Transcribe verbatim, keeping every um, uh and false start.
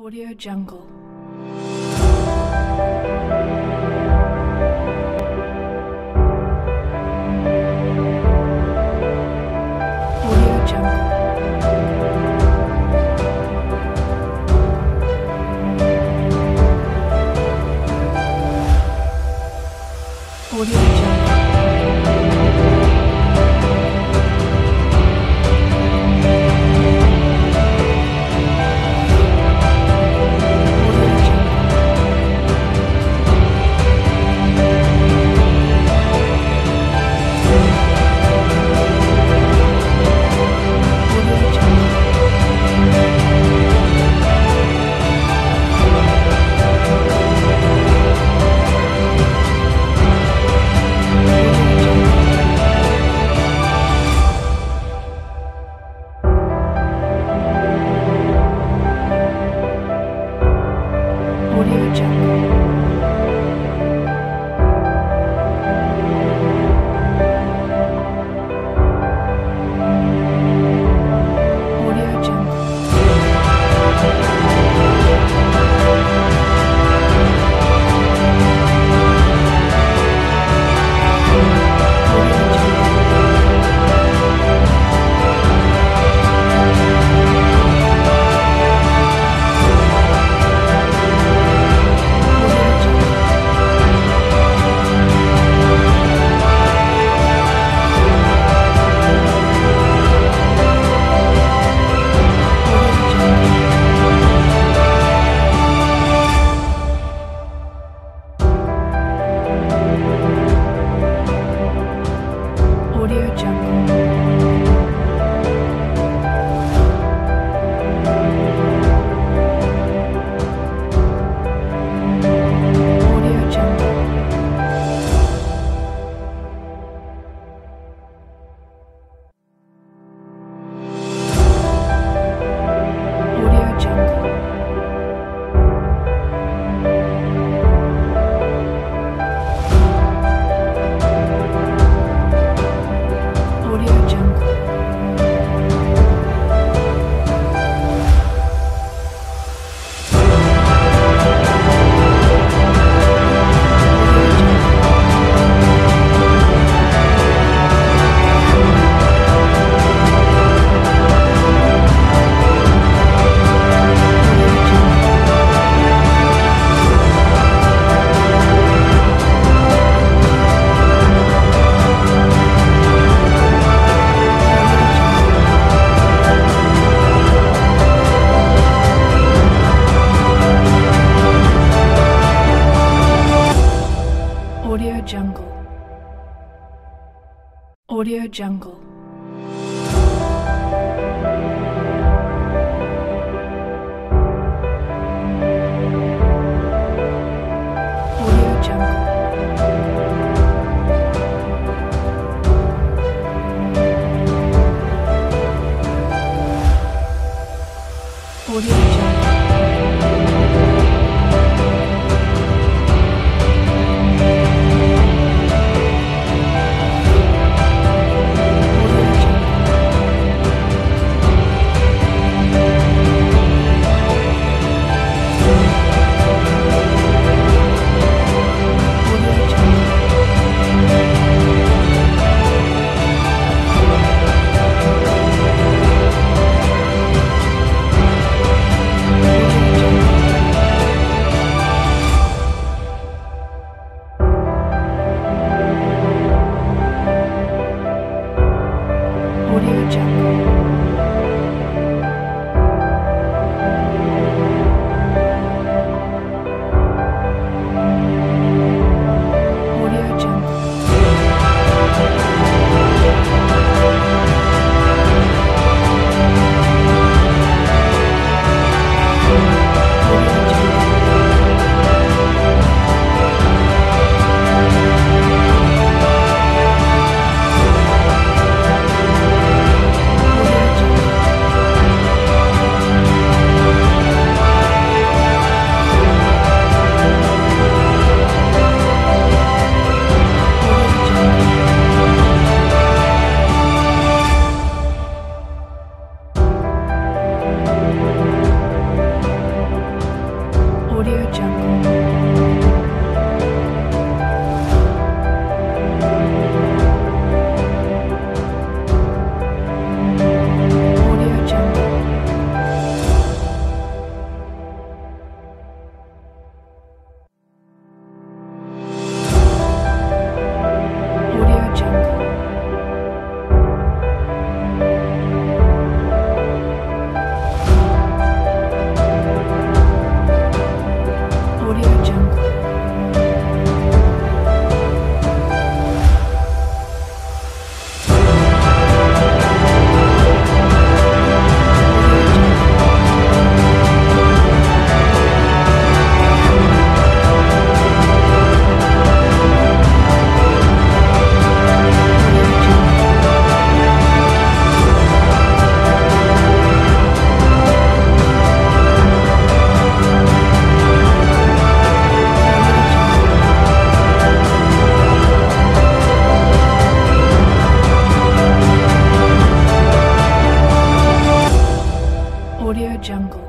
AudioJungle. AudioJungle. AudioJungle. AudioJungle. AudioJungle. AudioJungle. AudioJungle. AudioJungle.